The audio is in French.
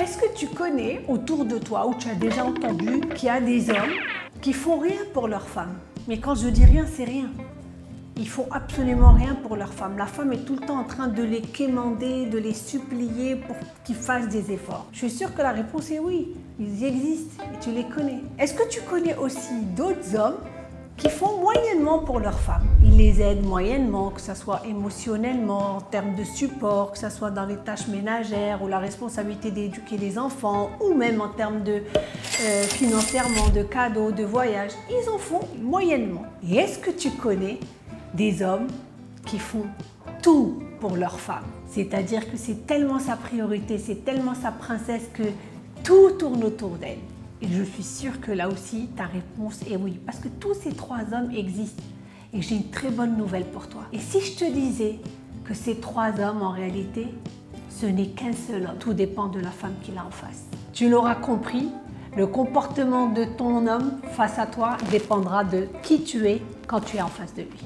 Est-ce que tu connais autour de toi, ou tu as déjà entendu, qu'il y a des hommes qui font rien pour leur femme? Mais quand je dis rien, c'est rien. Ils font absolument rien pour leur femme. La femme est tout le temps en train de les quémander, de les supplier pour qu'ils fassent des efforts. Je suis sûre que la réponse est oui. Ils existent et tu les connais. Est-ce que tu connais aussi d'autres hommes qui font moyennement pour leur femme? Ils les aident moyennement, que ce soit émotionnellement, en termes de support, que ce soit dans les tâches ménagères ou la responsabilité d'éduquer les enfants, ou même en termes de financièrement, de cadeaux, de voyages. Ils en font moyennement. Et est-ce que tu connais des hommes qui font tout pour leur femme? C'est-à-dire que c'est tellement sa priorité, c'est tellement sa princesse que tout tourne autour d'elle. Et je suis sûre que là aussi, ta réponse est oui. Parce que tous ces trois hommes existent. Et j'ai une très bonne nouvelle pour toi. Et si je te disais que ces trois hommes, en réalité, ce n'est qu'un seul homme. Tout dépend de la femme qu'il a en face. Tu l'auras compris, le comportement de ton homme face à toi dépendra de qui tu es quand tu es en face de lui.